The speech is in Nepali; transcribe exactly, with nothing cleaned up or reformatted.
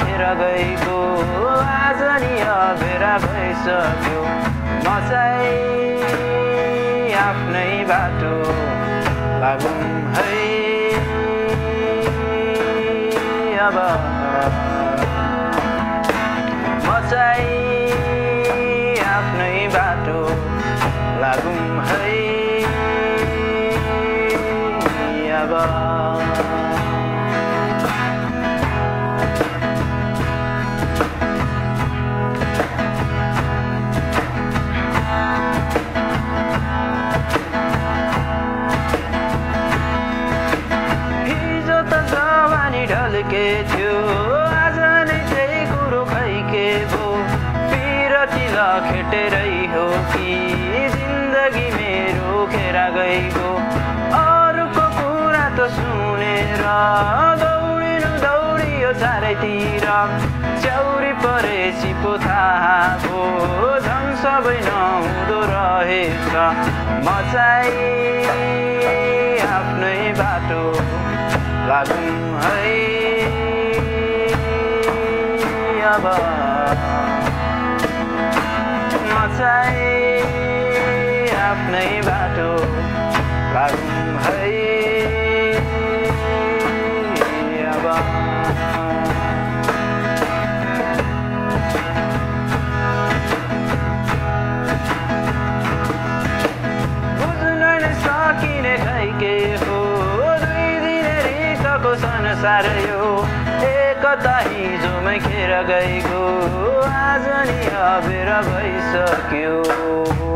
खेर गएको आज नि अबेरा भइसक्यो म चाहिँ आफ्नै बाटो लागौँ है अब म चाहिँ आफ्नै बाटो लागौँ है अब ढलके थियो आज नै त्यही कुरो खैके भो पिरतिर खेटेरै हो कि जिन्दगी मेरो खेरा गएको अरूको कुरा त सुनेर दौडिनु दौडियो चारैतिर चौरी परेसी पो थाहा भो झन् सबै नहुँदो रहेछ म चाहिँ आफ्नै बाटो लागौँ है अब म चाहिँ आफ्नै बाटो लागौँ है अब बुझ्न नसकिने खैके हो संसार यो एकता हिजोमै खेर गएको आज नि अबेर भइसक्यो।